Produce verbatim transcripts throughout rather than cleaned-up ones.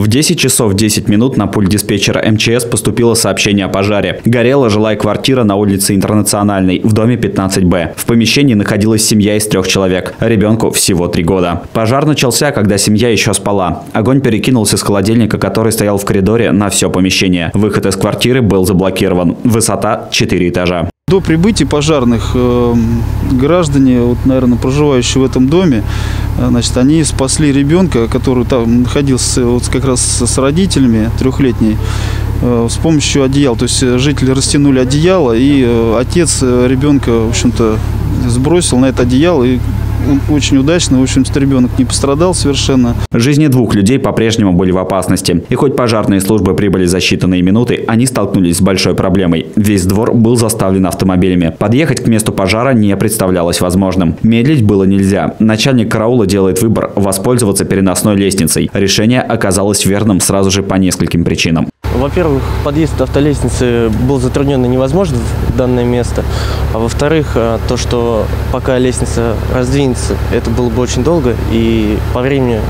В десять часов десять минут на пульт диспетчера эм че эс поступило сообщение о пожаре. Горела жилая квартира на улице Интернациональной, в доме пятнадцать бэ. В помещении находилась семья из трех человек. Ребенку всего три года. Пожар начался, когда семья еще спала. Огонь перекинулся с холодильника, который стоял в коридоре, на все помещение. Выход из квартиры был заблокирован. Высота четыре этажа. До прибытия пожарных э, граждане, вот, наверное, проживающие в этом доме, значит, они спасли ребенка, который там находился вот, как раз с родителями, трехлетний, э, с помощью одеяла. То есть жители растянули одеяло, и э, отец ребенка, в общем-то, сбросил на это одеяло и... Очень удачно, в общем-то, ребенок не пострадал совершенно. Жизни двух людей по-прежнему были в опасности. И хоть пожарные службы прибыли за считанные минуты, они столкнулись с большой проблемой. Весь двор был заставлен автомобилями. Подъехать к месту пожара не представлялось возможным. Медлить было нельзя. Начальник караула делает выбор – воспользоваться переносной лестницей. Решение оказалось верным сразу же по нескольким причинам. Во-первых, подъезд автолестницы был затруднен и невозможен в данное место. А во-вторых, то, что пока лестница раздвинется, это было бы очень долго, и по времени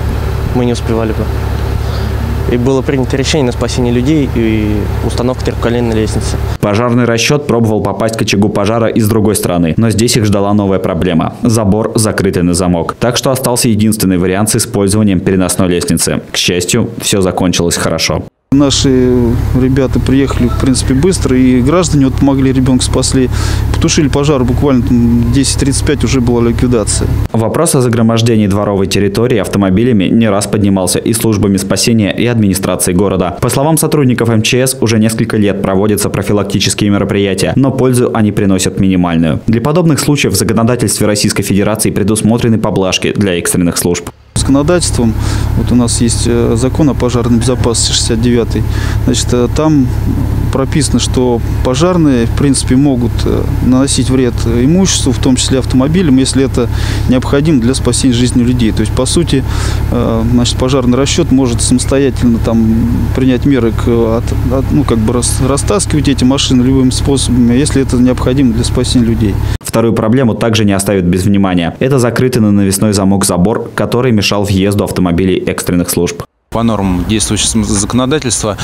мы не успевали бы. И было принято решение на спасение людей и установку трехколенной лестницы. Пожарный расчет пробовал попасть к очагу пожара и с другой стороны, но здесь их ждала новая проблема – забор, закрытый на замок. Так что остался единственный вариант с использованием переносной лестницы. К счастью, все закончилось хорошо. Наши ребята приехали, в принципе, быстро, и граждане вот помогли, ребенка спасли, потушили пожар, буквально десять тридцать пять уже была ликвидация. Вопрос о загромождении дворовой территории автомобилями не раз поднимался и службами спасения, и администрацией города. По словам сотрудников эм че эс, уже несколько лет проводятся профилактические мероприятия, но пользу они приносят минимальную. Для подобных случаев в законодательстве Российской Федерации предусмотрены поблажки для экстренных служб. Законодательством, вот у нас есть закон о пожарной безопасности шестьдесят девятый, значит, там прописано, что пожарные, в принципе, могут наносить вред имуществу, в том числе автомобилям, если это необходимо для спасения жизни людей. То есть, по сути, значит, пожарный расчет может самостоятельно там принять меры к, от, от, ну, как бы растаскивать эти машины любыми способами, если это необходимо для спасения людей. Вторую проблему также не оставят без внимания. Это закрытый на навесной замок забор, который мешал въезду автомобилей экстренных служб. По нормам действующего законодательства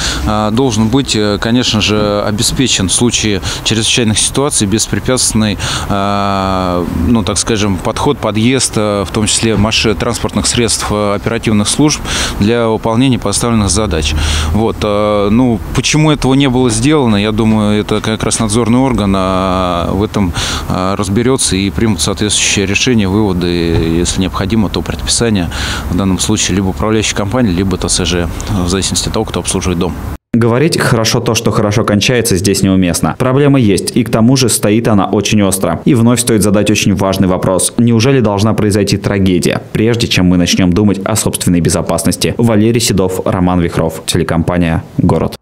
должен быть, конечно же, обеспечен в случае чрезвычайных ситуаций беспрепятственный, ну, так скажем, подход, подъезд, в том числе машин, транспортных средств оперативных служб для выполнения поставленных задач. Вот. Ну, почему этого не было сделано, я думаю, это как раз надзорный орган в этом разберется и примут соответствующие решения, выводы, если необходимо, то предписание в данном случае либо управляющей компании, либо тэ эс жэ, в зависимости от того, кто обслуживает дом. Говорить «хорошо то, что хорошо кончается» здесь неуместно. Проблема есть, и к тому же стоит она очень остро. И вновь стоит задать очень важный вопрос. Неужели должна произойти трагедия, прежде чем мы начнем думать о собственной безопасности? Валерий Седов, Роман Вихров, телекомпания «Город».